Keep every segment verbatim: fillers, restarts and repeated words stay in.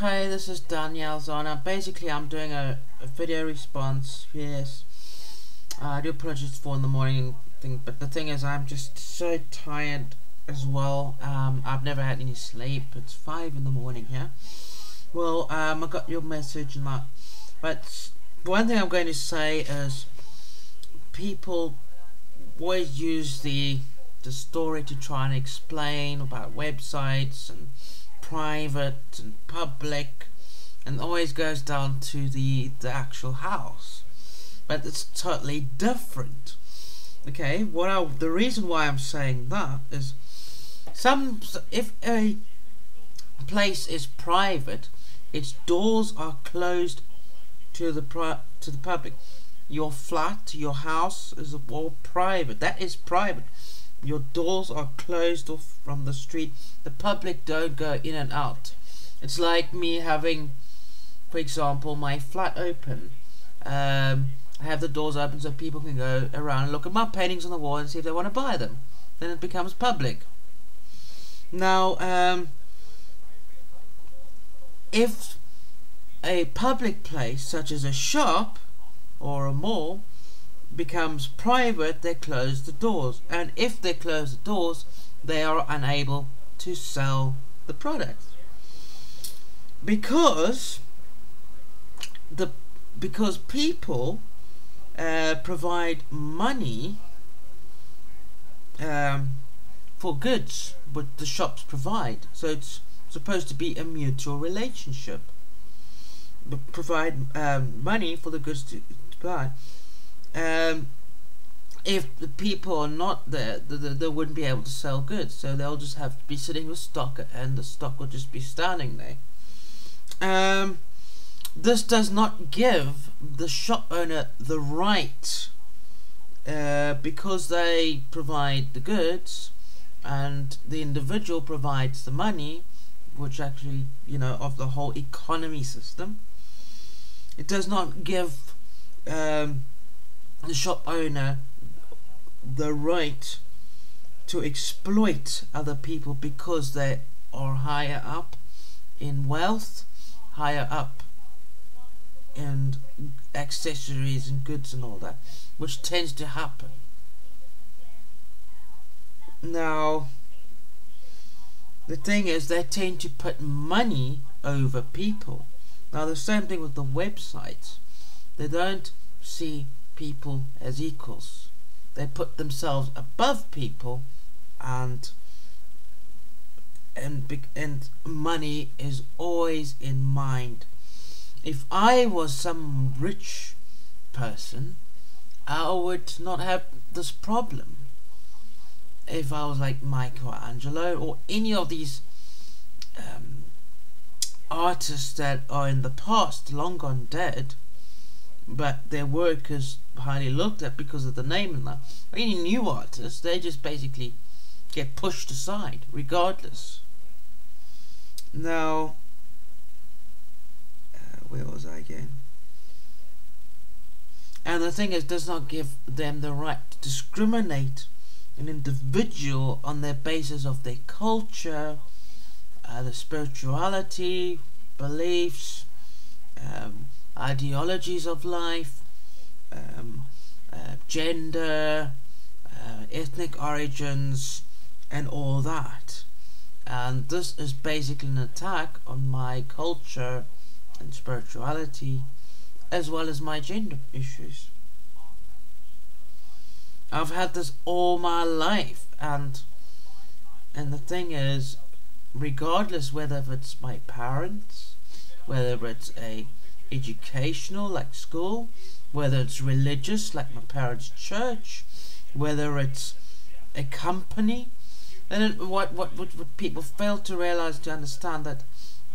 Hi, this is Danielle Zana. Basically, I'm doing a, a video response. Yes, uh, I do apologize for in the morning thing, but the thing is, I'm just so tired as well. Um, I've never had any sleep. It's five in the morning here. Yeah? Well, um, I got your message and that, but one thing I'm going to say is, people always use the the story to try and explain about websites and private and public, and always goes down to the the actual house, but it's totally different. Okay, what I, the reason why I'm saying that is, some if a place is private, its doors are closed to the pri to the public. Your flat, your house is all private. That is private. Your doors are closed off from the street. The public don't go in and out. It's like me having, for example, my flat open. Um, I have the doors open so people can go around and look at my paintings on the wall and see if they want to buy them. Then it becomes public. Now, um, if a public place such as a shop or a mall becomes private, they close the doors, and if they close the doors, they are unable to sell the product, because the because people uh, provide money um, for goods which the shops provide. So it's supposed to be a mutual relationship. But provide um, money for the goods to, to buy. Um, if the people are not there, the, the, they wouldn't be able to sell goods, so they'll just have to be sitting with stock, and the stock will just be standing there. Um, this does not give the shop owner the right, uh, because they provide the goods and the individual provides the money, which actually, you know, of the whole economy system. It does not give um, the shop owner the right to exploit other people because they are higher up in wealth, higher up in accessories and goods and all that, which tends to happen. Now, the thing is, they tend to put money over people. Now, the same thing with the websites. They don't see people as equals. They put themselves above people, and and and money is always in mind. If I was some rich person, I would not have this problem. If I was like Michelangelo or any of these um, artists that are in the past, long gone dead, but their work is highly looked at because of the name and that. Any new artists, they just basically get pushed aside regardless. Now, uh, where was I again? And the thing is, it does not give them the right to discriminate an individual on the basis of their culture, uh, their spirituality, beliefs, um, ideologies of life, um, uh, gender, uh, ethnic origins, and all that. And this is basically an attack on my culture and spirituality, as well as my gender issues. I've had this all my life, and and the thing is, regardless whether it's my parents, whether it's a educational like school, whether it's religious like my parents' church, whether it's a company, and it, what, what what what people fail to realize, to understand, that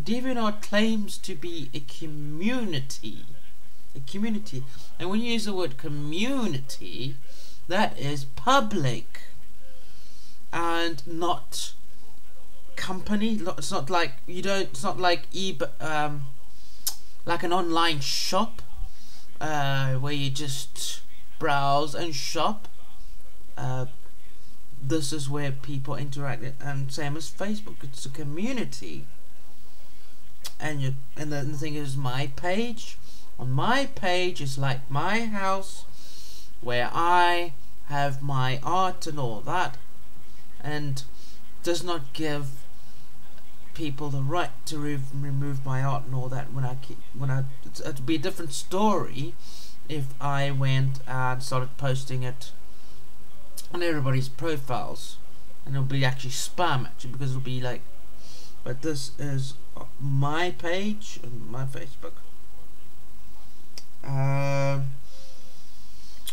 DeviantArt claims to be a community, a community, and when you use the word community, that is public and not company. It's not like you don't. It's not like eBay, um, like an online shop uh, where you just browse and shop. Uh, this is where people interact, and same as Facebook. It's a community, and you and the thing is my page. On my page is like my house, where I have my art and all that, and does not give people the right to re remove my art and all that. When I keep, when I it'd be a different story if I went and started posting it on everybody's profiles, and it'll be actually spam actually, because it'll be like, but this is my page and my Facebook. Um,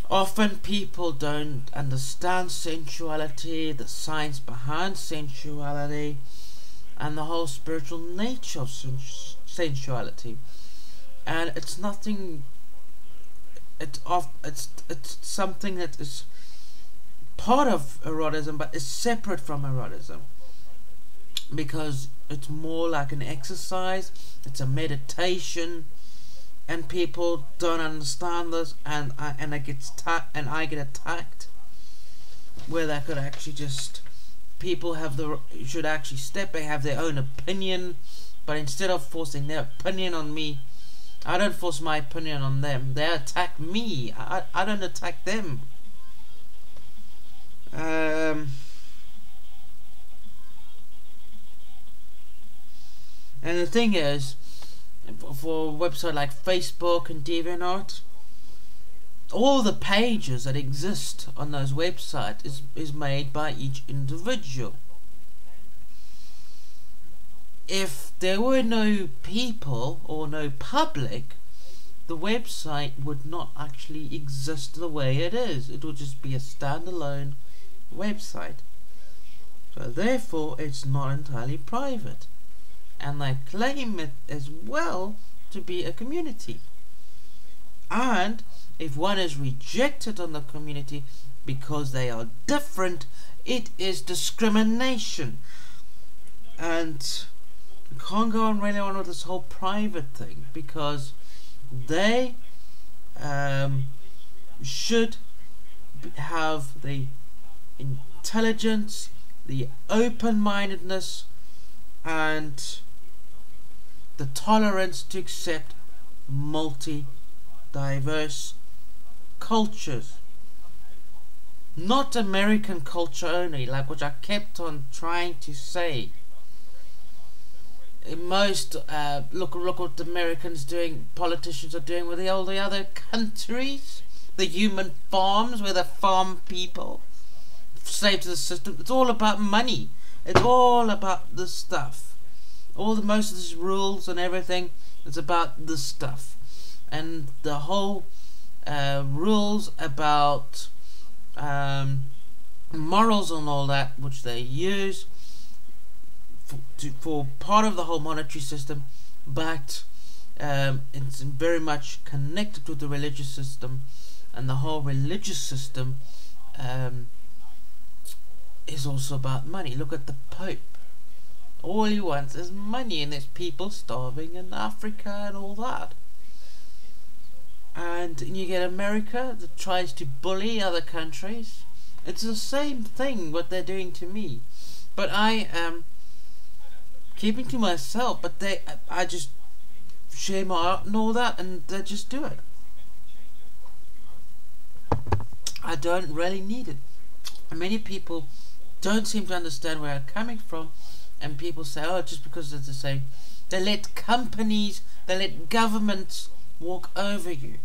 often people don't understand sensuality, the science behind sensuality, and the whole spiritual nature of sens sensuality, and it's nothing. It's off. It's it's something that is part of eroticism, but is separate from eroticism, because it's more like an exercise. It's a meditation. And people don't understand this, and I and I get and I get attacked. Where that could actually just people have the should actually step back, have their own opinion, but instead of forcing their opinion on me, I don't force my opinion on them. They attack me. I I don't attack them. Um. And the thing is, for a website like Facebook and DeviantArt, all the pages that exist on those websites is, is made by each individual. If there were no people or no public, the website would not actually exist the way it is. It would just be a standalone website. So therefore it's not entirely private. And they claim it as well to be a community. And if one is rejected on the community because they are different, it is discrimination. And you can't go on really on with this whole private thing, because they um, should have the intelligence, the open-mindedness, and the tolerance to accept multi-diverse cultures, not American culture only, like which I kept on trying to say. In most uh, look look what the Americans doing, politicians are doing with the, all the other countries, the human farms where they farm people, slave to the system. It's all about money. It's all about this stuff. All the most of these rules and everything is about this stuff, and the whole uh, rules about um, morals and all that, which they use for, to, for part of the whole monetary system, but um, it's very much connected with the religious system, and the whole religious system. Um, Is also about money. Look at the Pope. All he wants is money, and there's people starving in Africa and all that. And you get America that tries to bully other countries. It's the same thing what they're doing to me, but I am keeping to myself. But they, I just share my art and all that, and they just do it. I don't really need it. Many people don't seem to understand where I'm coming from, and people say, oh, just because it's the same, they let companies, they let governments walk over you.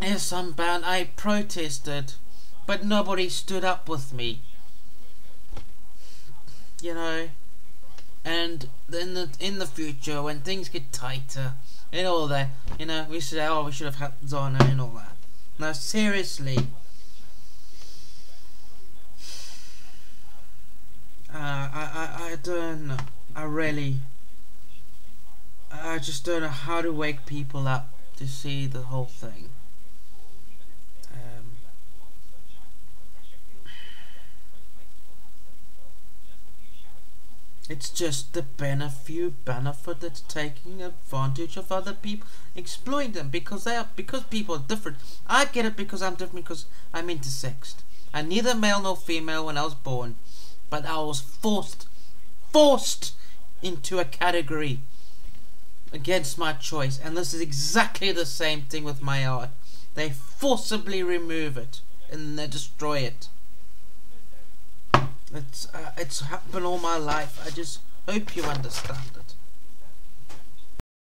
Yes, I'm bound, I protested, but nobody stood up with me, you know. And in the, in the future, when things get tighter and all that, you know, we say, oh, we should have had Zana and all that. Now seriously, Uh, I, I, I don't know. I really I just don't know how to wake people up to see the whole thing. Um, it's just the benefit benefit that's taking advantage of other people, exploiting them, because they are because people are different. I get it, because I'm different, because I'm intersexed. I'm neither male nor female when I was born. But I was forced, forced into a category against my choice. And this is exactly the same thing with my art. They forcibly remove it and they destroy it. It's uh, it's happened all my life. I just hope you understand it.